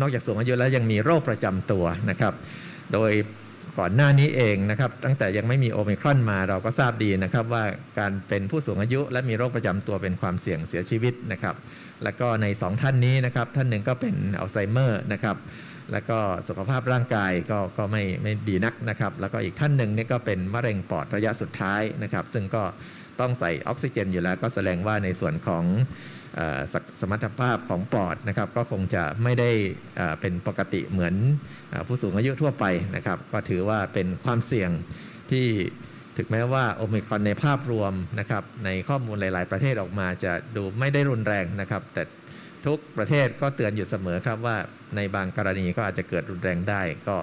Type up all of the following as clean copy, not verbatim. นอกจากสูงอายุแล้วยังมีโรคประจำตัวนะครับโดยก่อนหน้านี้เองนะครับตั้งแต่ยังไม่มีโอไมครอนมาเราก็ทราบดีนะครับว่าการเป็นผู้สูงอายุและมีโรคประจำตัวเป็นความเสี่ยงเสียชีวิตนะครับแล้วก็ใน2ท่านนี้นะครับท่านหนึ่งก็เป็นอัลไซเมอร์นะครับแล้วก็สุขภาพร่างกายก็ไม่ดีนักนะครับแล้วก็อีกท่านหนึ่งนี่ก็เป็นมะเร็งปอดระยะสุดท้ายนะครับซึ่งก็ต้องใส่ออกซิเจนอยู่แล้วก็แสดงว่าในส่วนของสมรรถภาพของปอดนะครับก็คงจะไม่ได้เป็นปกติเหมือนผู้สูงอายุทั่วไปนะครับก็ถือว่าเป็นความเสี่ยงที่ถึงแม้ว่าโอไมครอนในภาพรวมนะครับในข้อมูลหลายๆประเทศออกมาจะดูไม่ได้รุนแรงนะครับแต่ทุกประเทศก็เตือนอยู่เสมอครับว่าในบางกรณีก็อาจจะเกิดรุนแรงได้ก็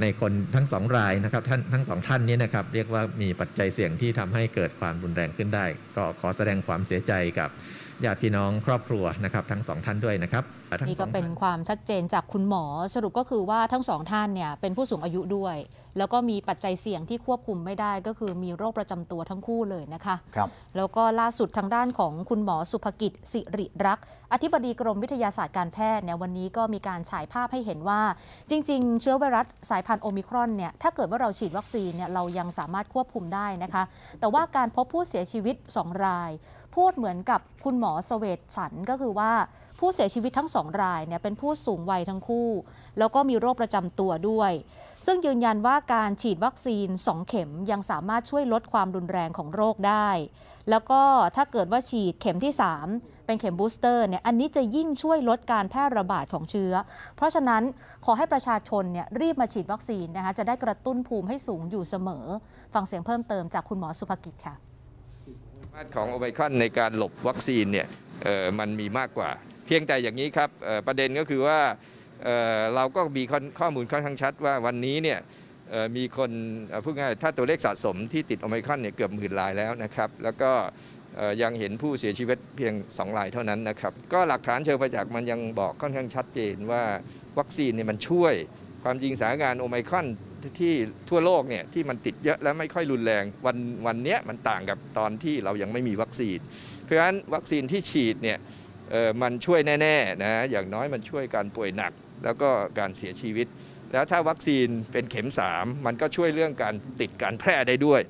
ในคนทั้ง2รายนะครับทั้ง2ท่านนี้นะครับเรียกว่ามีปัจจัยเสี่ยงที่ทำให้เกิดความรุนแรงขึ้นได้ก็ขอแสดงความเสียใจกับญาติพี่น้องครอบครัวนะครับทั้ง2ท่านด้วยนะครับนี่ก็เป็นความชัดเจนจากคุณหมอสรุปก็คือว่าทั้ง2ท่านเนี่ยเป็นผู้สูงอายุด้วยแล้วก็มีปัจจัยเสี่ยงที่ควบคุมไม่ได้ก็คือมีโรคประจำตัวทั้งคู่เลยนะคะครับแล้วก็ล่าสุดทางด้านของคุณหมอสุภกิจสิริรักษ์อธิบดีกรมวิทยาศาสตร์การแพทย์เนี่ยวันนี้ก็มีการฉายภาพให้เห็นว่าจริงๆเชื้อไวรัสสายพันธุ์โอมิครอนเนี่ยถ้าเกิดว่าเราฉีดวัคซีนเนี่ยเรายังสามารถควบคุมได้นะคะแต่ว่าการพบผู้เสียชีวิต2รายพูดเหมือนกับคุณหมอเสวตฉันท์ก็คือว่าผู้เสียชีวิตทั้ง2รายเนี่ยเป็นผู้สูงวัยทั้งคู่แล้วก็มีโรคประจำตัวด้วยซึ่งยืนยันว่าการฉีดวัคซีน2เข็มยังสามารถช่วยลดความรุนแรงของโรคได้แล้วก็ถ้าเกิดว่าฉีดเข็มที่3เป็นเข็มบูสเตอร์เนี่ยอันนี้จะยิ่งช่วยลดการแพร่ระบาดของเชื้อเพราะฉะนั้นขอให้ประชาชนเนี่ยรีบมาฉีดวัคซีนนะคะจะได้กระตุ้นภูมิให้สูงอยู่เสมอฟังเสียงเพิ่มเติมจากคุณหมอสุภกิจค่ะมาตรของโอไมครอนในการหลบวัคซีนเนี่ยมันมีมากกว่าเพียงแต่อย่างนี้ครับประเด็นก็คือว่าเราก็มีข้อมูลค่อนข้างชัดว่าวันนี้เนี่ยมีคนพูดง่ายถ้าตัวเลขสะสมที่ติดโอไมครอนเนี่ยเกือบ10,000รายแล้วนะครับแล้วก็ยังเห็นผู้เสียชีวิตเพียง2รายเท่านั้นนะครับก็หลักฐานเชิงประจักษ์มันยังบอกค่อนข้างชัดเจนว่าวัคซีนเนี่ยมันช่วยความจริงสถานการณ์โอไมครอนที่ทั่วโลกเนี่ยที่มันติดเยอะและไม่ค่อยรุนแรงวันนี้มันต่างกับตอนที่เรายังไม่มีวัคซีนเพราะฉะนั้นวัคซีนที่ฉีดเนี่ยมันช่วยแน่ๆนะอย่างน้อยมันช่วยการป่วยหนักแล้วก็การเสียชีวิตแล้วถ้าวัคซีนเป็นเข็ม3มันก็ช่วยเรื่องการติดการแพร่ได้ด้วย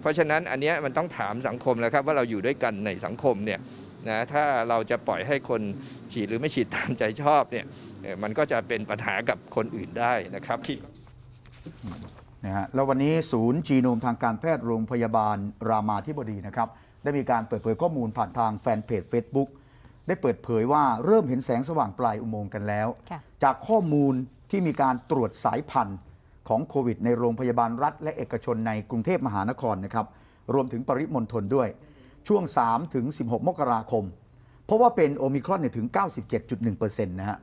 เพราะฉะนั้นอันนี้มันต้องถามสังคมแล้วครับว่าเราอยู่ด้วยกันในสังคมเนี่ยนะถ้าเราจะปล่อยให้คนฉีดหรือไม่ฉีดตามใจชอบเนี่ยมันก็จะเป็นปัญหากับคนอื่นได้นะครับคิดนะฮะแล้ววันนี้ศูนย์จีโนมทางการแพทย์โรงพยาบาลรามาธิบดีนะครับได้มีการเปิดเผยข้อมูลผ่านทางแฟนเพจ Facebookได้เปิดเผยว่าเริ่มเห็นแสงสว่างปลายอุโมงค์กันแล้วจากข้อมูลที่มีการตรวจสายพันธุ์ของโควิดในโรงพยาบาลรัฐและเอกชนในกรุงเทพมหานครนะครับรวมถึงปริมณฑลด้วยช่วง3ถึง16มกราคมเพราะว่าเป็นโอมิครอนถึง 97.1% นะฮะ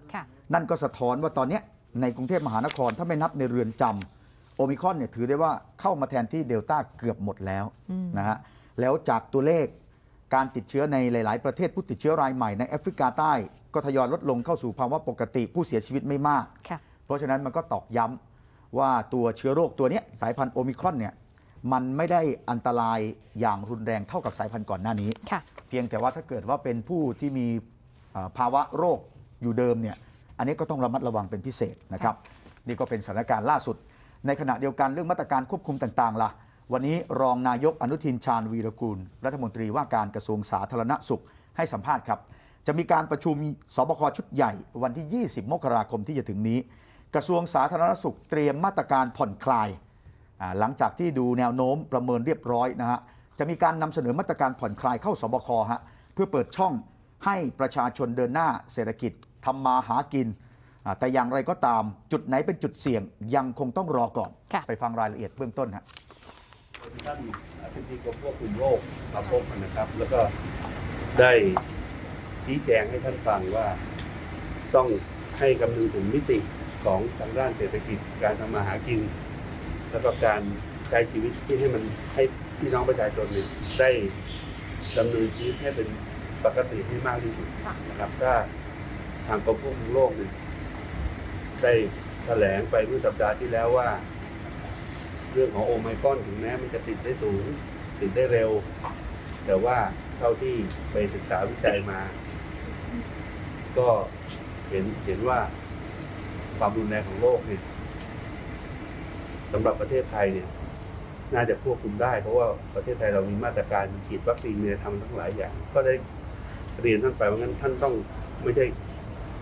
นั่นก็สะท้อนว่าตอนนี้ในกรุงเทพมหานครถ้าไม่นับในเรือนจำโอมิครอนถือได้ว่าเข้ามาแทนที่เดลต้าเกือบหมดแล้วนะฮะแล้วจากตัวเลขการติดเชื้อในหลายๆประเทศผู้ติดเชื้อรายใหม่ในแอฟริกาใต้ก็ทยอยลดลงเข้าสู่ภาวะปกติผู้เสียชีวิตไม่มากเพราะฉะนั้นมันก็ตอกย้ำว่าตัวเชื้อโรคตัวนี้สายพันธุ์โอมิครอนมันไม่ได้อันตรายอย่างรุนแรงเท่ากับสายพันธุ์ก่อนหน้านี้เพียงแต่ว่าถ้าเกิดว่าเป็นผู้ที่มีภาวะโรคอยู่เดิมอันนี้ก็ต้องระมัดระวังเป็นพิเศษนะครับนี่ก็เป็นสถานการณ์ล่าสุดในขณะเดียวกันเรื่องมาตรการควบคุมต่างๆล่ะวันนี้รองนายกอนุทินชาญวีรกูลรัฐมนตรีว่าการกระทรวงสาธารณสุขให้สัมภาษณ์ครับจะมีการประชุมสบคชุดใหญ่วันที่20มกราคมที่จะถึงนี้กระทรวงสาธารณสุขเตรียมมาตรการผ่อนคลายหลังจากที่ดูแนวโน้มประเมินเรียบร้อยนะฮะจะมีการนำเสนอมาตรการผ่อนคลายเข้าสบคฮะเพื่อเปิดช่องให้ประชาชนเดินหน้าเศรษฐกิจทำมาหากินแต่อย่างไรก็ตามจุดไหนเป็นจุดเสี่ยงยังคงต้องรอก่อนไปฟังรายละเอียดเบื้องต้นฮะท่านอธิบดีกรมควบคุมโรครับโรคนะครับแล้วก็ได้ชี้แจงให้ท่านฟังว่าต้องให้คำนึงถึงมิติของทางด้านเศรษฐกิจการทำมาหากินแล้วก็การใช้ชีวิตที่ให้มันให้พี่น้องประชาชนได้ดำเนินชีวิตให้เป็นปกติให้มากที่สุดนะครับถ้าทางกรมควบคุมโรคได้แถลงไปเมื่อสัปดาห์ที่แล้วว่าเรื่องของโอไมครอนถึงแม้มันจะติดได้สูงติดได้เร็วแต่ว่าเท่าที่ไปศึกษาวิจัยมาก็ เห็นว่าความรุนแรงของโรคเนี่ยสำหรับประเทศไทยเนี่ยน่าจะควบคุมได้เพราะว่าประเทศไทยเรามีมาตรการฉีดวัคซีนมีทำทั้งหลายอย่างก็ได้เรียนท่านไปว่างั้นท่านต้องไม่ใช่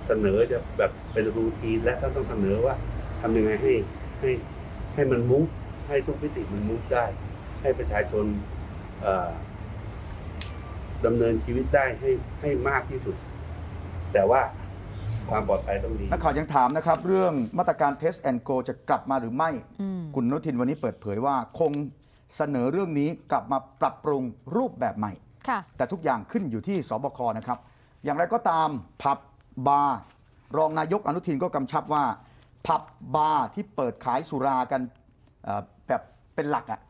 เสนอจะแบบเป็นรูทีนและท่านต้องเสนอว่าทำยังไงให้มันมูฟให้ทุกมิติมันมูฟได้ให้ประชาชนดำเนินชีวิตได้ให้มากที่สุดแต่ว่าความปลอดภัยต้องดีนักข่าวยังถามนะครับเรื่องมาตรการ Test and Go จะกลับมาหรือไม่คุณอนุทินวันนี้เปิดเผยว่าคงเสนอเรื่องนี้กลับมาปรับปรุงรูปแบบใหม่แต่ทุกอย่างขึ้นอยู่ที่สบคนะครับอย่างไรก็ตามผับบาร์รองนายกอนุทินก็กำชับว่าผับบาร์ที่เปิดขายสุรากันแบบเป็นหลักอ่ะ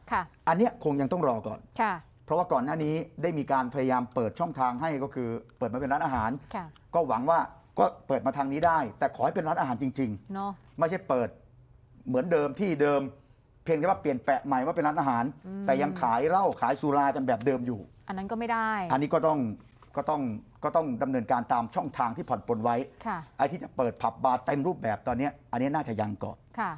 อันนี้คงยังต้องรอก่อนเพราะว่าก่อนหน้านี้ได้มีการพยายามเปิดช่องทางให้ก็คือเปิดมาเป็นร้านอาหารก็หวังว่าก็เปิดมาทางนี้ได้แต่ขอให้เป็นร้านอาหารจริงๆ no. ไม่ใช่เปิดเหมือนเดิมที่เดิมเพียงแต่ว่าเปลี่ยนแปะใหม่ว่าเป็นร้านอาหารแต่ยังขายเหล้าขายสุรากันแบบเดิมอยู่อันนั้นก็ไม่ได้อันนี้ก็ต้องดำเนินการตามช่องทางที่ผ่อนปลนไว้ไอ้ที่จะเปิดผับบาร์เต็มรูปแบบตอนนี้อันนี้น่าจะยังก่อนค่ะ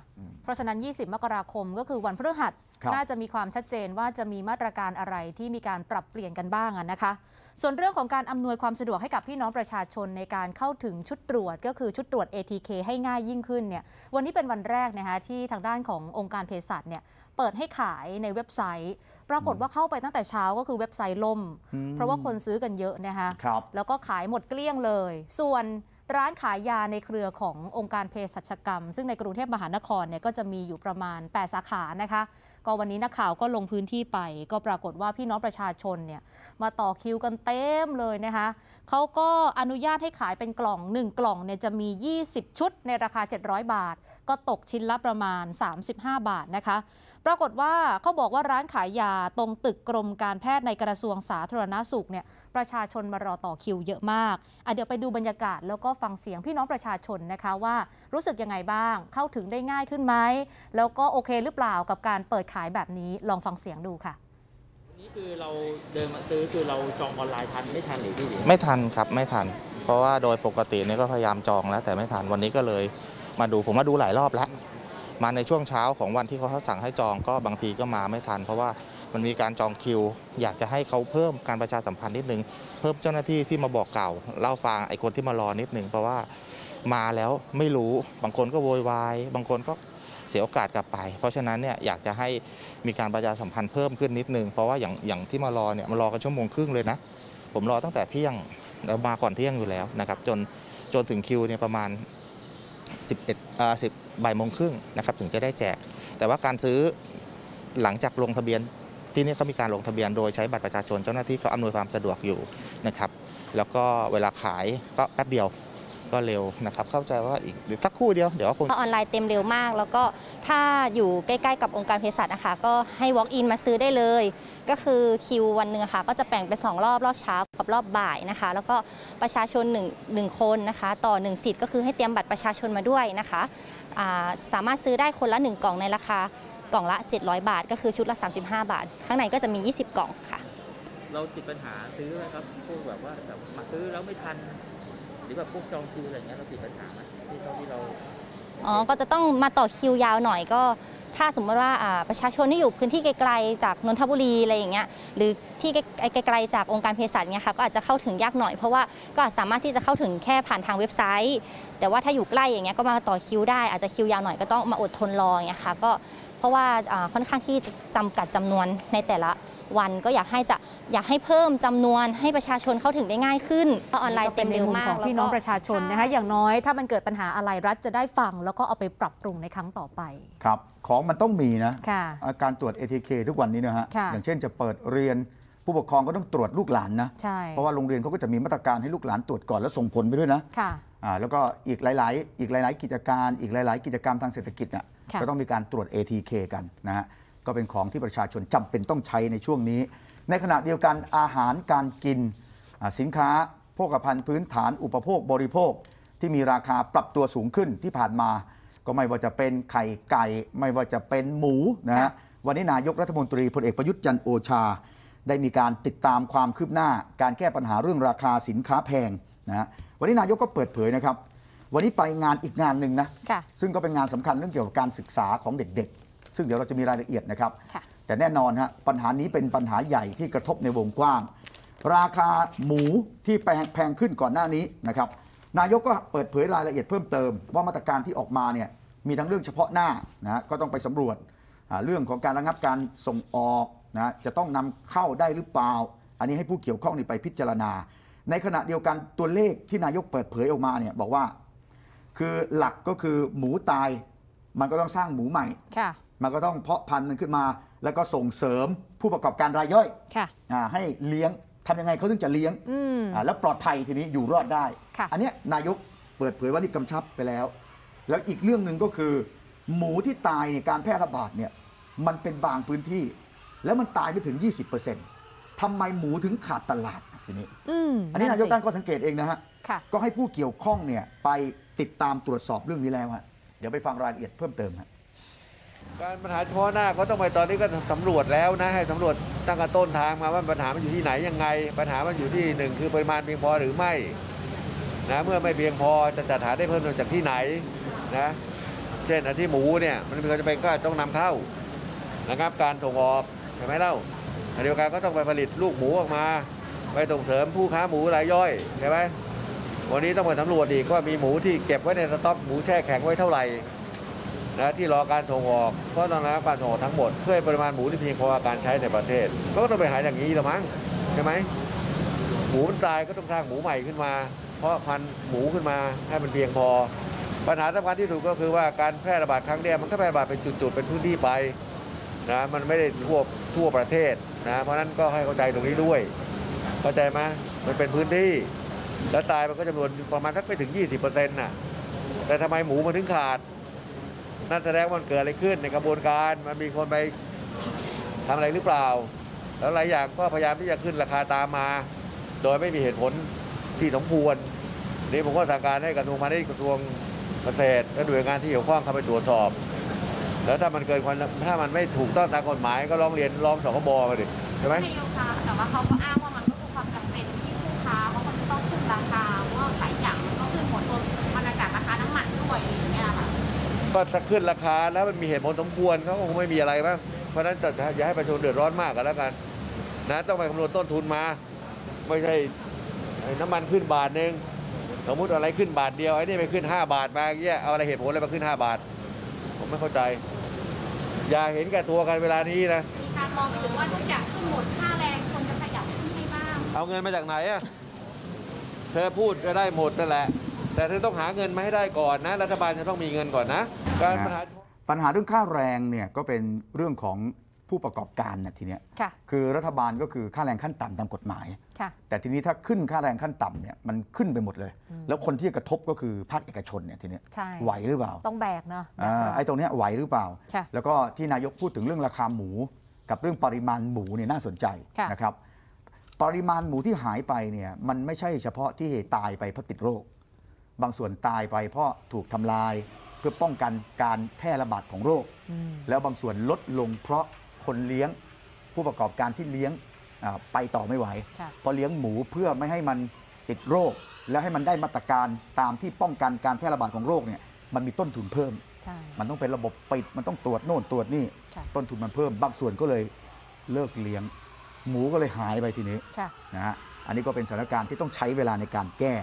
เพราะฉะนั้น20มกราคมก็คือวันพฤหัสน่าจะมีความชัดเจนว่าจะมีมาตรการอะไรที่มีการปรับเปลี่ยนกันบ้างนะคะส่วนเรื่องของการอำนวยความสะดวกให้กับพี่น้องประชาชนในการเข้าถึงชุดตรวจก็คือชุดตรวจ ATK ให้ง่ายยิ่งขึ้นเนี่ยวันนี้เป็นวันแรกนะคะที่ทางด้านขององค์การเภสัชเนี่ยเปิดให้ขายในเว็บไซต์ปรากฏว่าเข้าไปตั้งแต่เช้าก็คือเว็บไซต์ล่มเพราะว่าคนซื้อกันเยอะนะคะแล้วก็ขายหมดเกลี้ยงเลยส่วนร้านขายยาในเครือขององค์การเภสัชกรรมซึ่งในกรุงเทพมหานครเนี่ยก็จะมีอยู่ประมาณ8สาขานะคะก็วันนี้นักข่าวก็ลงพื้นที่ไปก็ปรากฏว่าพี่น้องประชาชนเนี่ยมาต่อคิวกันเต็มเลยนะคะเขาก็อนุญาตให้ขายเป็นกล่อง1กล่องเนี่ยจะมี20ชุดในราคา700บาทก็ตกชิ้นละประมาณ35บาทนะคะปรากฏว่าเขาบอกว่าร้านขายยาตรงตึกกรมการแพทย์ในกระทรวงสาธารณสุขเนี่ยประชาชนมารอต่อคิวเยอะมากเดี๋ยวไปดูบรรยากาศแล้วก็ฟังเสียงพี่น้องประชาชนนะคะว่ารู้สึกยังไงบ้างเข้าถึงได้ง่ายขึ้นไหมแล้วก็โอเคหรือเปล่ากับการเปิดขายแบบนี้ลองฟังเสียงดูค่ะนี่คือเราเดินมาซื้อคือเราจองออนไลน์ทันไม่ทันหรือไม่ทันครับไม่ทันเพราะว่าโดยปกติเนี่ยก็พยายามจองแล้วแต่ไม่ทันวันนี้ก็เลยมาดูผมมาดูหลายรอบแล้วมาในช่วงเช้าของวันที่เขาสั่งให้จองก็บางทีก็มาไม่ทันเพราะว่ามันมีการจองคิวอยากจะให้เขาเพิ่มการประชาสัมพันธ์นิดนึงเพิ่มเจ้าหน้าที่ที่มาบอกเก่าเล่าฟังไอ้คนที่มารอนิดนึงเพราะว่ามาแล้วไม่รู้บางคนก็โวยวายบางคนก็เสียโอกาสกลับไปเพราะฉะนั้นเนี่ยอยากจะให้มีการประชาสัมพันธ์เพิ่มขึ้นนิดนึงเพราะว่าอย่างที่มารอเนี่ยมารอกันชั่วโมงครึ่งเลยนะผมรอตั้งแต่เที่ยงแล้วมาก่อนเที่ยงอยู่แล้วนะครับจนถึงคิวเนี่ยประมาณบ่ายโมงครึ่งนะครับถึงจะได้แจกแต่ว่าการซื้อหลังจากลงทะเบียนที่นี่เขามีการลงทะเบียนโดยใช้บัตรประชาชนเจ้าหน้าที่ก็อำนวยความสะดวกอยู่นะครับแล้วก็เวลาขายก็แป๊บเดียวก็เร็วนะครับเข้าใจว่าอีกสักครู่เดียวเดี๋ยวคงออนไลน์เต็มเร็วมากแล้วก็ถ้าอยู่ใกล้ๆกับองค์การเภสัชนะคะก็ให้ walk in มาซื้อได้เลยก็คือคิววันหนึ่งค่ะก็จะแบ่งเป็น2รอบเช้ากับรอบบ่ายนะคะแล้วก็ประชาชน1คนนะคะต่อ1สิทธิ์ก็คือให้เตรียมบัตรประชาชนมาด้วยนะคะสามารถซื้อได้คนละ1กล่องในราคากล่องละ700บาทก็คือชุดละ35บาทข้างในก็จะมี20กล่องค่ะเราติดปัญหาซื้อนะครับพวกแบบว่ามาซื้อแล้วไม่ทันหรือแบบพวกจองคิวอะไรเงี้ยเราติดปัญหาไหมที่เราก็จะต้องมาต่อคิวยาวหน่อยก็ถ้าสมมติว่าประชาชนที่อยู่พื้นที่ไกลๆจากนนทบุรีอะไรอย่างเงี้ยหรือที่ไกลๆจากองค์การเภสัชเนี่ยค่ะก็อาจจะเข้าถึงยากหน่อยเพราะว่าก็สามารถที่จะเข้าถึงแค่ผ่านทางเว็บไซต์แต่ว่าถ้าอยู่ใกล้อย่างเงี้ยก็มาต่อคิวได้อาจจะคิวยาวหน่อยก็ต้องมาอดทนรออย่างเงี้ยค่ะก็เพราะว่าค่อนข้างที่จะจำกัดจำนวนในแต่ละวันก็อยากให้เพิ่มจำนวนให้ประชาชนเข้าถึงได้ง่ายขึ้นเพราะออนไลน์เต็มเร็วมากของพี่น้องประชาชนนะคะอย่างน้อยถ้ามันเกิดปัญหาอะไรรัฐจะได้ฟังแล้วก็เอาไปปรับปรุงในครั้งต่อไปครับของมันต้องมีนะการตรวจ ATK ทุกวันนี้นะฮะอย่างเช่นจะเปิดเรียนผู้ปกครองก็ต้องตรวจลูกหลานนะเพราะว่าโรงเรียนเขาก็จะมีมาตรการให้ลูกหลานตรวจก่อนแล้วส่งผลไปด้วยนะแล้วก็อีกหลายกิจการอีกหลายๆกิจกรรมทางเศรษฐกิจน่ะก็ต้องมีการตรวจ ATK กันนะฮะก็เป็นของที่ประชาชนจำเป็นต้องใช้ในช่วงนี้ในขณะเดียวกันอาหารการกินสินค้าโภคภัณฑ์พื้นฐานอุปโภคบริโภคที่มีราคาปรับตัวสูงขึ้นที่ผ่านมาก็ไม่ว่าจะเป็นไข่ไก่ไม่ว่าจะเป็นหมูนะฮะวันนี้นายกรัฐมนตรีพลเอกประยุทธ์จันทร์โอชาได้มีการติดตามความคืบหน้าการแก้ปัญหาเรื่องราคาสินค้าแพงนะฮะวันนี้นายกก็เปิดเผยนะครับ วันนี้ไปงานอีกงานหนึ่งนะซึ่งก็เป็นงานสำคัญเรื่องเกี่ยวกับการศึกษาของเด็กๆซึ่งเดี๋ยวเราจะมีรายละเอียดนะครับแต่แน่นอนฮะปัญหานี้เป็นปัญหาใหญ่ที่กระทบในวงกว้างราคาหมูที่แพงขึ้นก่อนหน้านี้นะครับนายกก็เปิดเผยรายละเอียดเพิ่มเติมว่ามาตรการที่ออกมาเนี่ยมีทั้งเรื่องเฉพาะหน้านะก็ต้องไปสำรวจเรื่องของการระงับการส่งออกนะจะต้องนำเข้าได้หรือเปล่าอันนี้ให้ผู้เกี่ยวข้องนี่ไปพิจารณาในขณะเดียวกันตัวเลขที่นายกเปิดเผยออกมาเนี่ยบอกว่าคือหลักก็คือหมูตายมันก็ต้องสร้างหมูใหม่มันก็ต้องเพาะพันธุ์มันขึ้นมาแล้วก็ส่งเสริมผู้ประกอบการรายย่อยให้เลี้ยงทำยังไงเขาถึงจะเลี้ยงแล้วปลอดภัยทีนี้อยู่รอดได้อันนี้นายกเปิดเผยว่านี่กำชับไปแล้วแล้วอีกเรื่องหนึ่งก็คือหมูที่ตายเนี่ยการแพร่ระบาดเนี่ยมันเป็นบางพื้นที่แล้วมันตายไปถึง 20% ทำไมหมูถึงขาดตลาดทีนี้อันนี้นายกตั้งข้อสังเกตเองนะฮะก็ให้ผู้เกี่ยวข้องเนี่ยไปติดตามตรวจสอบเรื่องนี้แล้วฮะเดี๋ยวไปฟังรายละเอียดเพิ่มเติมฮะการปัญหาเฉพาะหน้าก็ต้องไปตอนนี้ก็สำรวจแล้วนะให้สำรวจตั้งแต่ต้นทางมาว่าปัญหามันอยู่ที่ไหนยังไงปัญหามันอยู่ที่หนึ่งคือปริมาณเพียงพอหรือไม่นะเมื่อไม่เพียงพอจะจัดหาได้เพิ่มเติมจากที่ไหนนะเช่นที่หมูเนี่ยมันมีความจำเป็นก็ต้องนำเข้านะครับการส่งออกใช่ไหมเล่าขณะเดียวกันก็ต้องไปผลิตลูกหมูออกมาไปส่งเสริมผู้ค้าหมูรายย่อยใช่ไหมวันนี้ต้องไปสำรวจอีกว่ามีหมูที่เก็บไว้ในสต๊อกหมูแช่แข็งไว้เท่าไหร่นะที่รอการส่งออกก็ต้องรับการส่งออกทั้งหมดเพื่อปริมาณหมูที่เพียงพอการใช้ในประเทศก็ต้องไปหาอย่างนี้หรือมั้งใช่ไหมหมูมันตายก็ต้องสร้างหมูใหม่ขึ้นมาเพราะพันหมูขึ้นมาให้มันเพียงพอปัญหาสำคัญที่สุดก็คือว่าการแพร่ระบาดครั้งเนี้ยมันก็แพร่ระบาดเป็นจุดๆเป็นพื้นที่ไปนะมันไม่ได้ทั่วประเทศนะเพราะนั้นก็ให้เข้าใจตรงนี้ด้วยเข้าใจไหมมันเป็นพื้นที่แล้วตายมันก็จำนวนประมาณสักไม่ถึง 20% น่ะแต่ทำไมหมูมันถึงขาดนั่นแสดงว่ามันเกิดอะไรขึ้นในกระบวนการมันมีคนไปทำอะไรหรือเปล่าแล้วหลายอย่างก็พยายามที่จะขึ้นราคาตามมาโดยไม่มีเหตุผลที่สมควรนี่ผมก็สั่งการให้กระทรวงพาณิชย์กระทรวงเกษตรและหน่วยงานที่เกี่ยวข้องเข้าไปตรวจสอบแล้วถ้ามันเกินความถ้ามันไม่ถูกต้องตามกฎหมายก็ร้องสคบมาดิใช่ไหมไม่ยอมค่ะแต่ว่าเขาก็อ้างว่ามันก็คือความจำเป็นที่ผู้ค้าว่ามันจะต้องขึ้นราคาว่าหลายอย่างมันก็ขึ้นหมดรวมบรรยากาศราคาน้ำมันด้วยอย่างเงี้ยค่ะก็ถ้าขึ้นราคาแล้วมันมีเหตุผลสมควรเขาคงไม่มีอะไรบ้างเพราะฉะนั้นอย่าให้ประชาชนเดือดร้อนมากกันแล้วกันนะต้องไปคำนวณต้นทุนมาไม่ใช่น้ำมันขึ้นบาทหนึ่งสมมติอะไรขึ้นบาทเดียวไอ้นี่ไปขึ้น5บาทมาเงี้ยเอาอะไรเหตุผลอะไรมาขึ้น5บาทผมไม่เข้าใจอย่าเห็นแก่ตัวกันเวลานี้นะมีการมองถึงว่าทุกอย่างขึ้นหมดค่าแรงคนจะขยับขึ้นให้บ้างเอาเงินมาจากไหนอ่ะเธอพูดจะได้หมดนั่นแหละแต่เธอต้องหาเงินมาให้ได้ก่อนนะรัฐบาลจะต้องมีเงินก่อนนะการปัญหาเรื่องค่าแรงเนี่ยก็เป็นเรื่องของผู้ประกอบการนะทีเนี้ยคือรัฐบาลก็คือค่าแรงขั้นต่ำตามกฎหมายแต่ทีนี้ถ้าขึ้นค่าแรงขั้นต่ำเนี่ยมันขึ้นไปหมดเลยแล้วคนที่กระทบก็คือภาคเอกชนเนี่ยทีเนี้ยไหวหรือเปล่าต้องแบกเนาะไอ้ตรงเนี้ยไหวหรือเปล่าแล้วก็ที่นายกพูดถึงเรื่องราคาหมูกับเรื่องปริมาณหมูเนี่ยน่าสนใจนะครับปริมาณหมูที่หายไปเนี่ยมันไม่ใช่เฉพาะที่ตายไปเพราะติดโรคบางส่วนตายไปเพราะถูกทำลายเพื่อป้องกันการแพร่ระบาดของโรคแล้วบางส่วนลดลงเพราะคนเลี้ยงผู้ประกอบการที่เลี้ยงไปต่อไม่ไหวพอเลี้ยงหมูเพื่อไม่ให้มันติดโรคแล้วให้มันได้มาตรการตามที่ป้องกันการแพร่ระบาดของโรคเนี่ยมันมีต้นทุนเพิ่มมันต้องเป็นระบบปิดมันต้องตรวจโน่นตรวจนี่ต้นทุนมันเพิ่มบางส่วนก็เลยเลิกเลี้ยงหมูก็เลยหายไปทีนี้นะฮะอันนี้ก็เป็นสถานการณ์ที่ต้องใช้เวลาในการแก้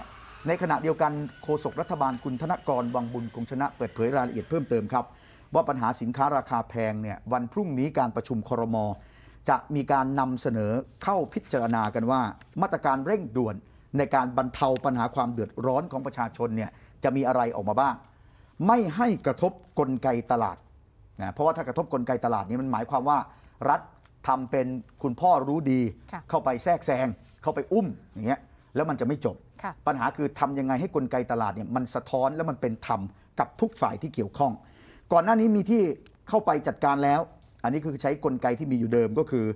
ในขณะเดียวกันโฆษกรัฐบาลคุณธนกรวังบุญคงชนะเปิดเผยรายละเอียดเพิ่มเติมครับว่าปัญหาสินค้าราคาแพงเนี่ยวันพรุ่งนี้การประชุมครม.จะมีการนำเสนอเข้าพิจารณากันว่ามาตรการเร่งด่วนในการบรรเทาปัญหาความเดือดร้อนของประชาชนเนี่ยจะมีอะไรออกมาบ้างไม่ให้กระทบกลไกตลาดนะเพราะว่าถ้ากระทบกลไกตลาดนี้มันหมายความว่ารัฐทำเป็นคุณพ่อรู้ดีเข้าไปแทรกแซงเข้าไปอุ้มอย่างเงี้ยแล้วมันจะไม่จบปัญหาคือทำยังไงให้กลไกตลาดเนี่ยมันสะท้อนและมันเป็นธรรมกับทุกฝ่ายที่เกี่ยวข้องก่อนหน้านี้มีที่เข้าไปจัดการแล้วอันนี้คือใช้กลไกที่มีอยู่เดิมก็คือ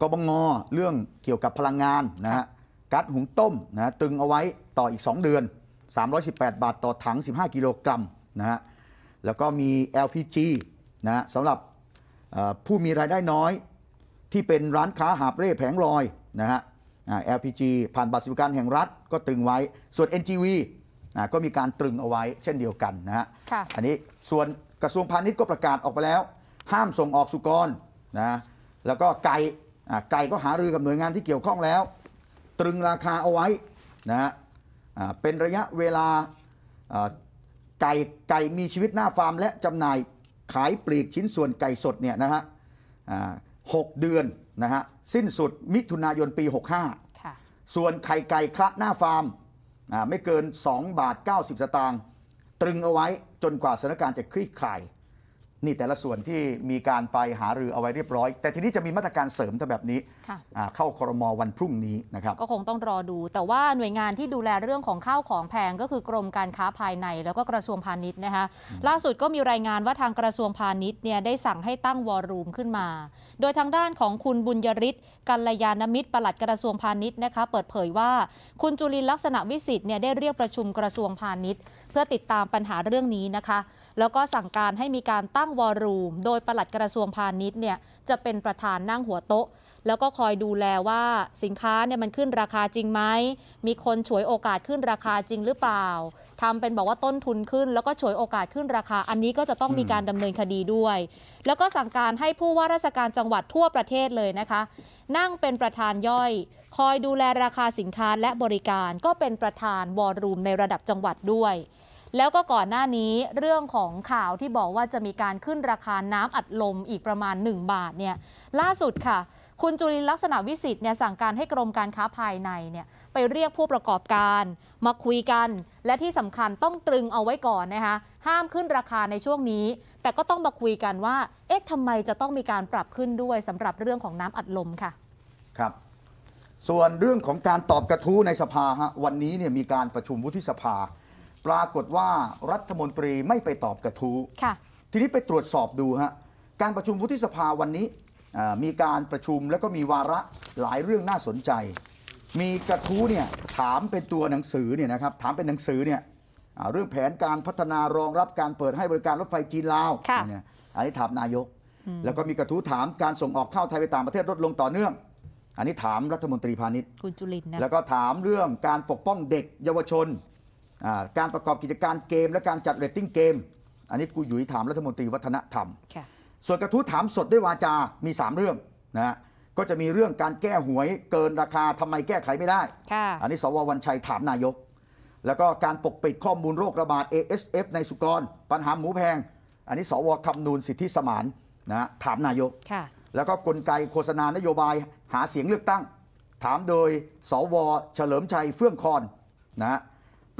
กบง.เรื่องเกี่ยวกับพลังงานนะฮะก๊าซหุงต้มนะตึงเอาไว้ต่ออีก2เดือน318 บาทต่อถัง15 กิโลกรัมนะฮะแล้วก็มี LPG นะสำหรับผู้มีรายได้น้อยที่เป็นร้านค้าหาบเร่แผงลอยนะฮะLPG ผ่านบัตรสวัสดิการแห่งรัฐก็ตึงไว้ส่วน NGV ก็มีการตรึงเอาไว้เช่นเดียวกันนะฮะอันนี้ส่วนกระทรวงพาณิชย์ก็ประกาศออกไปแล้วห้ามส่งออกสุกรนะแล้วก็ไก่ก็หารือกับหน่วยงานที่เกี่ยวข้องแล้วตรึงราคาเอาไว้นะฮะเป็นระยะเวลาไก่มีชีวิตหน้าฟาร์มและจำหน่ายขายปลีกชิ้นส่วนไก่สดเนี่ยนะฮะ6 เดือนนะฮะสิ้นสุดมิถุนายนปี65ส่วนไข่ไก่คละหน้าฟาร์มไม่เกิน2.90 บาทตรึงเอาไว้จนกว่าสถานการณ์จะคลี่คลายนี่แต่ละส่วนที่มีการไปหารือเอาไว้เรียบร้อยแต่ทีนี้จะมีมาตรการเสริมแบบนี้เข้าครม.วันพรุ่งนี้นะครับก็คงต้องรอดูแต่ว่าหน่วยงานที่ดูแลเรื่องของข้าวของแพงก็คือกรมการค้าภายในแล้วก็กระทรวงพาณิชย์นะคะล่าสุดก็มีรายงานว่าทางกระทรวงพาณิชย์เนี่ยได้สั่งให้ตั้งวอร์รูมขึ้นมาโดยทางด้านของคุณบุญยฤทธิ์กัลยาณมิตรปลัดกระทรวงพาณิชย์นะคะเปิดเผยว่าคุณจุลินลักษณะวิสิทธิ์เนี่ยได้เรียกประชุมกระทรวงพาณิชย์เพื่อติดตามปัญหาเรื่องนี้นะคะแล้วก็สั่งการให้มีการตั้งวอร์รูมโดยปลัดกระทรวงพาณิชย์เนี่ยจะเป็นประธานนั่งหัวโต๊ะแล้วก็คอยดูแลว่าสินค้าเนี่ยมันขึ้นราคาจริงไหมมีคนฉวยโอกาสขึ้นราคาจริงหรือเปล่าทำเป็นบอกว่าต้นทุนขึ้นแล้วก็ฉวยโอกาสขึ้นราคาอันนี้ก็จะต้องมีการดำเนินคดีด้วยแล้วก็สั่งการให้ผู้ว่าราชการจังหวัดทั่วประเทศเลยนะคะนั่งเป็นประธานย่อยคอยดูแลราคาสินค้าและบริการก็เป็นประธานวอร์รูมในระดับจังหวัดด้วยแล้วก็ก่อนหน้านี้เรื่องของข่าวที่บอกว่าจะมีการขึ้นราคาน้ำอัดลมอีกประมาณ1 บาทเนี่ยล่าสุดค่ะคุณจุลินลักษณะวิสิทธิ์เนี่ยสั่งการให้กรมการค้าภายในเนี่ยไปเรียกผู้ประกอบการมาคุยกันและที่สำคัญต้องตรึงเอาไว้ก่อนนะคะห้ามขึ้นราคาในช่วงนี้แต่ก็ต้องมาคุยกันว่าเอ๊ะทำไมจะต้องมีการปรับขึ้นด้วยสำหรับเรื่องของน้ำอัดลมค่ะครับส่วนเรื่องของการตอบกระทู้ในสภาฮะวันนี้เนี่ยมีการประชุมวุฒิสภาปรากฏว่ารัฐมนตรีไม่ไปตอบกระทู้ทีนี้ไปตรวจสอบดูฮะการประชุมวุฒิสภาวันนี้มีการประชุมแล้วก็มีวาระหลายเรื่องน่าสนใจมีกระทู้เนี่ยถามเป็นตัวหนังสือเนี่ยนะครับถามเป็นหนังสือเนี่ยเรื่องแผนการพัฒนารองรับการเปิดให้บริการรถไฟจีนลาวเนี่ยอันนี้ถามนายกแล้วก็มีกระทู้ถามการส่งออกข้าวไทยไปต่างประเทศลดลงต่อเนื่องอันนี้ถามรัฐมนตรีพาณิชย์คุณจุลินนะแล้วก็ถามเรื่องการปกป้องเด็กเยาวชนการประกอบกิจการเกมและการจัดเรตติ้งเกมอันนี้กูหยุยถามรัฐมนตรีวัฒนธรรมส่วนกระทู้ถามสดด้วยวาจามี3 เรื่องนะก็จะมีเรื่องการแก้หวยเกินราคาทำไมแก้ไขไม่ได้อันนี้สว.วันชัยถามนายกแล้วก็การปกปิดข้อมูลโรคระบาด ASF ในสุกรปัญหาหมูแพงอันนี้สว.คำนูนสิทธิสมานนะถามนายกแล้วก็กลไกโฆษณานโยบายหาเสียงเลือกตั้งถามโดยสว.เฉลิมชัยเฟื่องคอนนะ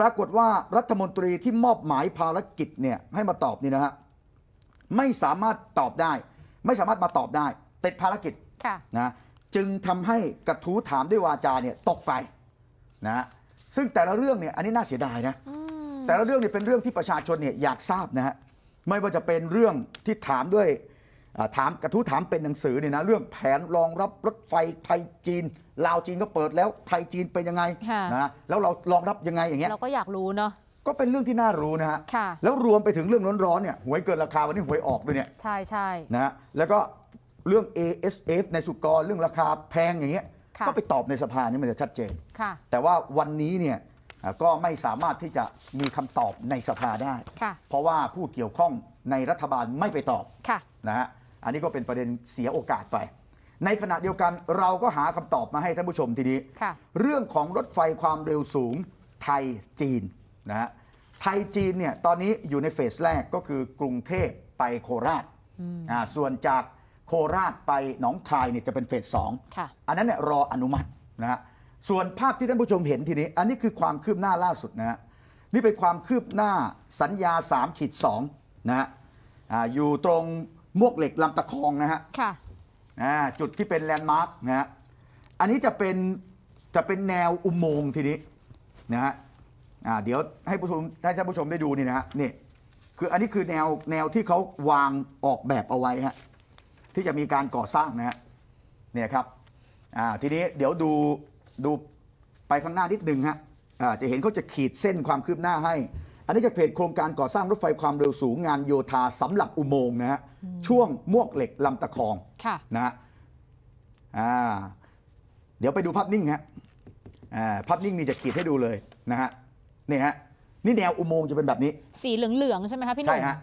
ปรากฏว่ารัฐมนตรีที่มอบหมายภารกิจเนี่ยให้มาตอบนี่นะฮะไม่สามารถตอบได้ไม่สามารถมาตอบได้ติดภารกิจนะจึงทำให้กระทู้ถามด้วยวาจาเนี่ยตกไปนะซึ่งแต่ละเรื่องเนี่ยอันนี้น่าเสียดายนะแต่ละเรื่องเนี่ยเป็นเรื่องที่ประชาชนเนี่ยอยากทราบนะฮะไม่ว่าจะเป็นเรื่องที่ถามด้วยถามกระทู้ถามเป็นหนังสือเนี่ยนะเรื่องแผนรองรับรถไฟไทยจีนลาวจีนก็เปิดแล้วไทยจีนเป็นยังไงนะแล้วเรารองรับยังไงอย่างเงี้ยเราก็อยากรู้เนาะก็เป็นเรื่องที่น่ารู้นะฮะแล้วรวมไปถึงเรื่องร้อนๆเนี่ยหวยเกินราคาวันนี้หวยออกด้วยเนี่ยใช่นะฮะแล้วก็เรื่อง ASF ในสุกรเรื่องราคาแพงอย่างเงี้ยก็ไปตอบในสภานี่มันจะชัดเจนแต่ว่าวันนี้เนี่ยก็ไม่สามารถที่จะมีคำตอบในสภาได้เพราะว่าผู้เกี่ยวข้องในรัฐบาลไม่ไปตอบนะฮะอันนี้ก็เป็นประเด็นเสียโอกาสไปในขณะเดียวกันเราก็หาคำตอบมาให้ท่านผู้ชมทีนี้เรื่องของรถไฟความเร็วสูงไทยจีนนะฮะไทยจีนเนี่ยตอนนี้อยู่ในเฟสแรกก็คือกรุงเทพไปโคราชส่วนจากโคราชไปหนองคายเนี่ยจะเป็นเฟสสองอันนั้นเนี่ยรออนุมัตินะฮะส่วนภาพที่ท่านผู้ชมเห็นทีนี้อันนี้คือความคืบหน้าล่าสุดนะฮะนี่เป็นความคืบหน้าสัญญา 3-2 นะฮะอยู่ตรงมวกเหล็กลำตะคองนะฮะจุดที่เป็นแลนด์มาร์กนะฮะอันนี้จะเป็นแนวอุโมงค์ทีนี้นะฮะเดี๋ยวให้ท่านผู้ชมได้ดูนี่นะฮะนี่คืออันนี้คือแนวที่เขาวางออกแบบเอาไว้ฮะที่จะมีการก่อสร้างนะฮะเนี่ยครับทีนี้เดี๋ยวดูไปข้างหน้านิดหนึ่งฮะจะเห็นเขาจะขีดเส้นความคืบหน้าให้อันนี้จะเพจโครงการก่อสร้างรถไฟความเร็วสูงงานโยธาสำหรับอุโมงค์นะฮะช่วงมวกเหล็กลำตะคองนะฮะเดี๋ยวไปดูภาพนิ่งฮะภาพนิ่งนี่จะขีดให้ดูเลยนะฮะนี่ฮะ นี่แนวอุโมงค์จะเป็นแบบนี้สีเหลืองๆใช่ไหมคะพี่หนุ่มใช่ฮะ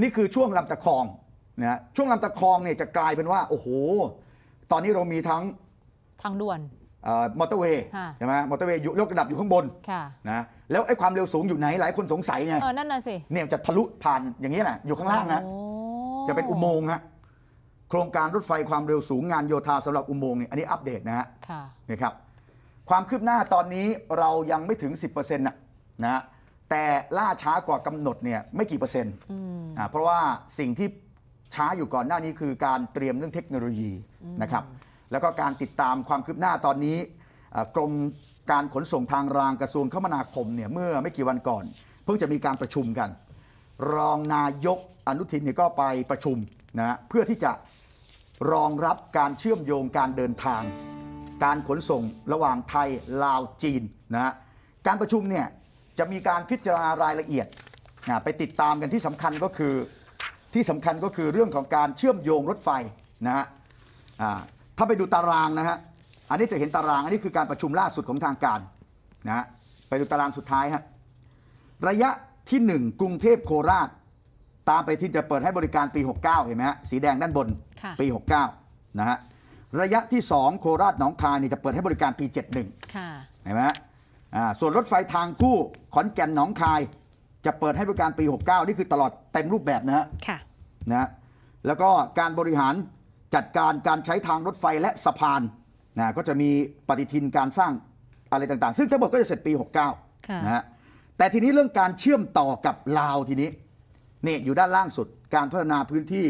นี่คือช่วงลำตะคองนะช่วงลำตะคองเนี่ยจะกลายเป็นว่าโอ้โหตอนนี้เรามีทั้งทางด่วนมอเตอร์เวย์ใช่ไหมมอเตอร์เวย์ยกระดับอยู่ข้างบนนะแล้วไอ้ความเร็วสูงอยู่ไหนหลายคนสงสัยไงนั่นน่ะสิเนี่ยจะทะลุผ่านอย่างนี้แหละอยู่ข้างล่างนะจะเป็นอุโมงค์ฮะโครงการรถไฟความเร็วสูงงานโยธาสำหรับอุโมงค์เนี่ยอันนี้อัปเดตนะฮะนะครับความคืบหน้าตอนนี้เรายังไม่ถึง 10% นะแต่ล่าช้ากว่ากำหนดเนี่ยไม่กี่เปอร์เซ็นต์เพราะว่าสิ่งที่ช้าอยู่ก่อนหน้านี้คือการเตรียมเรื่องเทคโนโลยีนะครับแล้วก็การติดตามความคืบหน้าตอนนี้กรมการขนส่งทางรางกระทรวงคมนาคมเนี่ยเมื่อไม่กี่วันก่อนเพิ่งจะมีการประชุมกันรองนายกอนุทินเนี่ยก็ไปประชุมนะเพื่อที่จะรองรับการเชื่อมโยงการเดินทางการขนส่งระหว่างไทยลาวจีนนะการประชุมเนี่ยจะมีการพิจารณารายละเอียดไปติดตามกันที่สำคัญก็คือเรื่องของการเชื่อมโยงรถไฟนะฮะถ้าไปดูตารางนะฮะอันนี้จะเห็นตารางอันนี้คือการประชุมล่าสุดของทางการนะฮะไปดูตารางสุดท้ายฮะระยะที่1กรุงเทพโคราชตามไปที่จะเปิดให้บริการปี69เห็นไหมฮะสีแดงด้านบนปี69นะฮะระยะที่2โคราชหนองคายนี่จะเปิดให้บริการปี71ค่ะเห็นไหมฮะส่วนรถไฟทางคู่ขอนแก่นหนองคายจะเปิดให้บริการปี69นี่คือตลอดเต็มรูปแบบนะฮะค่ะนะแล้วก็การบริหารจัดการใช้ทางรถไฟและสะพานนะก็จะมีปฏิทินการสร้างอะไรต่างๆซึ่งทั้งหมดก็จะเสร็จปี69นะฮะแต่ทีนี้เรื่องการเชื่อมต่อกับลาวทีนี้นี่อยู่ด้านล่างสุดการพัฒนาพื้นที่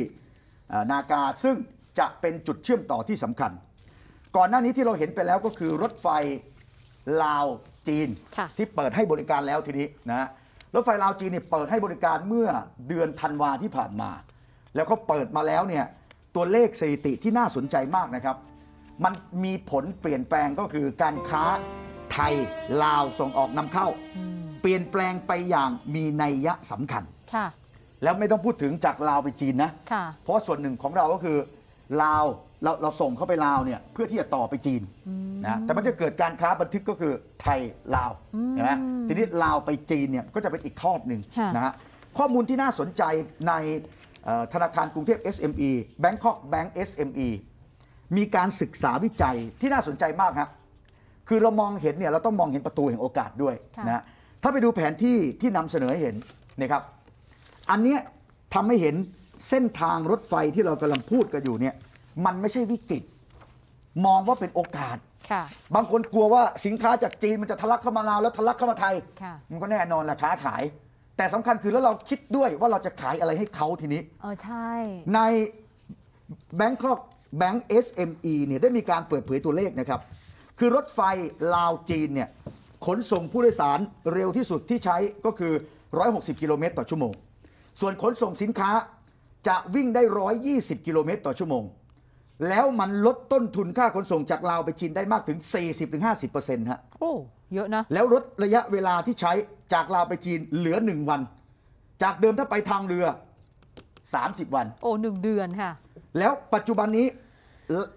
นากาซึ่งจะเป็นจุดเชื่อมต่อที่สำคัญก่อนหน้านี้ที่เราเห็นไปแล้วก็คือรถไฟลาวจีนที่เปิดให้บริการแล้วทีนี้นะรถไฟลาวจีนเนี่ยเปิดให้บริการเมื่อเดือนธันวาที่ผ่านมาแล้วก็เปิดมาแล้วเนี่ยตัวเลขสถิติที่น่าสนใจมากนะครับมันมีผลเปลี่ยนแปลงก็คือการค้าไทยลาวส่งออกนำเข้าเปลี่ยนแปลงไปอย่างมีนัยยะสำคัญแล้วไม่ต้องพูดถึงจากลาวไปจีนนะเพราะส่วนหนึ่งของเราก็คือลาวเราส่งเข้าไปลาวเนี่ยเพื่อที่จะต่อไปจีนนะแต่มันจะเกิดการค้าบันทึกก็คือไทยลาวใช่ไหมทีนี้ลาวไปจีนเนี่ยก็จะเป็นอีกทอดหนึ่งนะฮะข้อมูลที่น่าสนใจในธนาคารกรุงเทพ SME Bangkok Bank SME มีการศึกษาวิจัยที่น่าสนใจมากครับคือเรามองเห็นเนี่ยเราต้องมองเห็นประตูแห่งโอกาสด้วยนะถ้าไปดูแผนที่ที่นำเสนอให้เห็นนะครับอันนี้ทำให้เห็นเส้นทางรถไฟที่เรากำลังพูดกันอยู่เนี่ยมันไม่ใช่วิกฤตมองว่าเป็นโอกาสบางคนกลัวว่าสินค้าจากจีนมันจะทะลักเข้ามาลาวแล้วทะลักเข้ามาไทยมันก็แน่นอนแหละค้าขายแต่สำคัญคือแล้วเราคิดด้วยว่าเราจะขายอะไรให้เขาทีนี้ใช่ใน Bangkok Bank SME เนี่ยได้มีการเปิดเผยตัวเลขนะครับคือรถไฟลาวจีนเนี่ยขนส่งผู้โดยสารเร็วที่สุดที่ใช้ก็คือ160กิโลเมตรต่อชั่วโมงส่วนขนส่งสินค้าจะวิ่งได้120กิโลเมตรต่อชั่วโมงแล้วมันลดต้นทุนค่าขนส่งจากลาวไปจีนได้มากถึง 40-50% ฮะโอ้เยอะนะแล้วลดระยะเวลาที่ใช้จากลาวไปจีนเหลือ1วันจากเดิมถ้าไปทางเรือ30วันโอ้1เดือนค่ะแล้วปัจจุบันนี้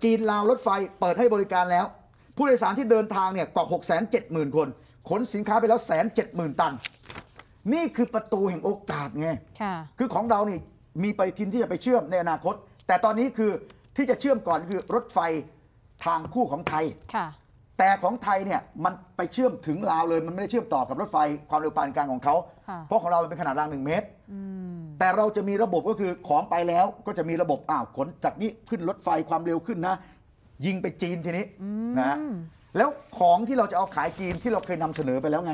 จีนลาวรถไฟเปิดให้บริการแล้วผู้โดยสารที่เดินทางเนี่ยกว่า 670,000 คนขนสินค้าไปแล้ว 170,000 ตันนี่คือประตูแห่งโอกาสไงคือของเราเนี่ยมีปฏิทินที่จะไปเชื่อมในอนาคตแต่ตอนนี้คือที่จะเชื่อมก่อนคือรถไฟทางคู่ของไทยแต่ของไทยเนี่ยมันไปเชื่อมถึงลาวเลยมันไม่ได้เชื่อมต่อกับรถไฟความเร็วปานกลางของเขาเพราะของเราเป็นขนาดราง1เมตรแต่เราจะมีระบบก็คือของไปแล้วก็จะมีระบบขนจากนี้ขึ้นรถไฟความเร็วขึ้นนะยิงไปจีนทีนี้นะแล้วของที่เราจะเอาขายจีนที่เราเคยนำเสนอไปแล้วไง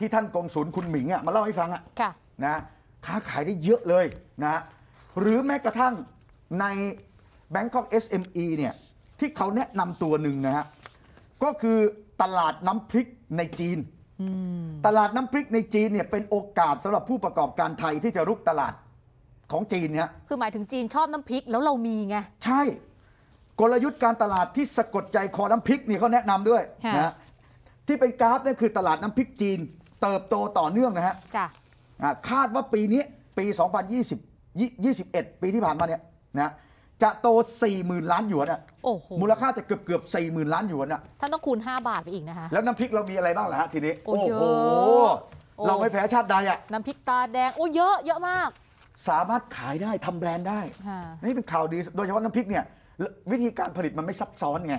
ที่ท่านกงสุลคุณหมิงมาเล่าให้ฟังนะค้าขายได้เยอะเลยนะหรือแม้กระทั่งใน Bangkok SME เนี่ยที่เขาแนะนำตัวหนึ่งนะฮะก็คือตลาดน้ำพริกในจีนตลาดน้ำพริกในจีนเนี่ยเป็นโอกาสสำหรับผู้ประกอบการไทยที่จะรุกตลาดของจีนเนี่ยคือหมายถึงจีนชอบน้ำพริกแล้วเรามีไงใช่กลยุทธ์การตลาดที่สะกดใจคอน้ำพริกนี่เขาแนะนำด้วยนะที่เป็นกราฟนี่คือตลาดน้ำพริกจีนเติบโตต่อเนื่องนะฮะคาดว่าปีนี้ปี 2021 ปีที่ผ่านมาเนี่ยนะจะโต 40,000 ล้านหยวนอะมูลค่าจะเกือบ 40,000 ล้านหยวนอะท่านต้องคูณ5บาทไปอีกนะคะแล้วน้ำพริกเรามีอะไรบ้างล่ะฮะทีนี้โอ้โห เราไม่แพ้ชาติใดอะน้ำพริกตาแดงโอ้เยอะเยอะมากสามารถขายได้ทำแบรนด์ได้นี่เป็นข่าวดีโดยเฉพาะน้ำพริกเนี่ยวิธีการผลิตมันไม่ซับซ้อนไง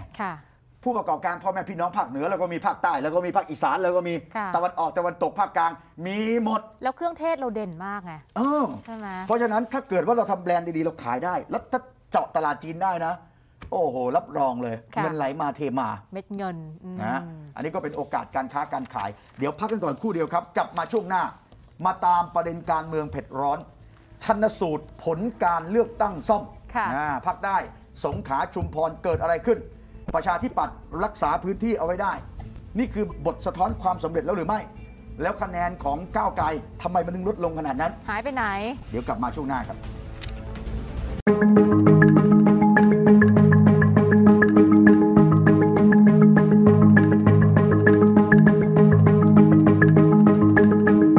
ผู้ประกอบการพ่อแม่พี่น้องภาคเหนือแล้วก็มีภาคใต้แล้วก็มีภาคอีสานแล้วก็มีตะวันออกตะวันตกภาคกลางมีหมดแล้วเครื่องเทศเราเด่นมากไงใช่ไหมเพราะฉะนั้นถ้าเกิดว่าเราทำแบรนด์ดีๆเราขายได้แล้วถ้าเจาะตลาดจีนได้นะโอ้โหรับรองเลยเงินไหลมาเทมาเม็ดเงินนะอันนี้ก็เป็นโอกาสการค้าการขายเดี๋ยวพักกันก่อนคู่เดียวครับกลับมาช่วงหน้ามาตามประเด็นการเมืองเผ็ดร้อนชันสูตรผลการเลือกตั้งซ่อมพักได้สงขลาชุมพรเกิดอะไรขึ้นประชาธิปัตย์รักษาพื้นที่เอาไว้ได้นี่คือบทสะท้อนความสำเร็จแล้วหรือไม่แล้วคะแนนของก้าวไกลทำไมมันถึงลดลงขนาดนั้นหายไปไหนเดี๋ยวกลับมาช่วงหน้าครับ